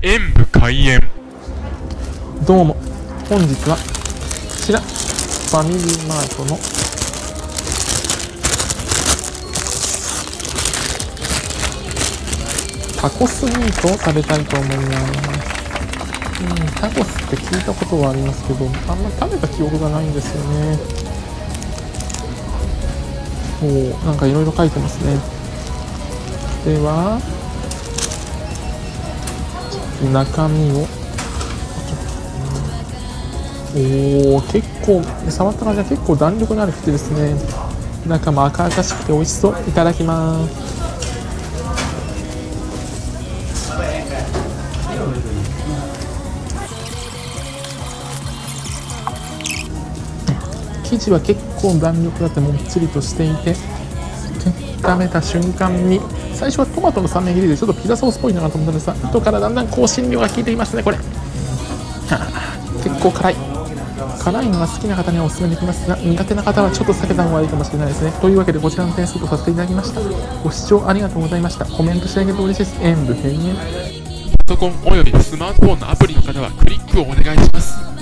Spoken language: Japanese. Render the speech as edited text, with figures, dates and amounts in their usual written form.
演武開演。どうも、本日はこちらファミリーマートのタコスミートを食べたいと思います。タコスって聞いたことはありますけど、あんまり食べた記憶がないんですよね。もうなんかいろいろ書いてますね。では中身を、おー、結構触った感じは結構弾力のあるくてですね、中も赤々しくて美味しそう。いただきます。生地は結構弾力があってもっちりとしていて、炒めた瞬間に最初はトマトの三枚切りでちょっとピザソースっぽいなと思ったんですが、後からだんだん香辛料が効いていますね。これ結構辛いのが好きな方にはおすすめできますが、苦手な方はちょっと避けた方がいいかもしれないですね。というわけでこちらの点数とさせていただきました。ご視聴ありがとうございました。コメントしてあげると嬉しいです。演武閉園。パソコンおよびスマートフォンのアプリの方はクリックをお願いします。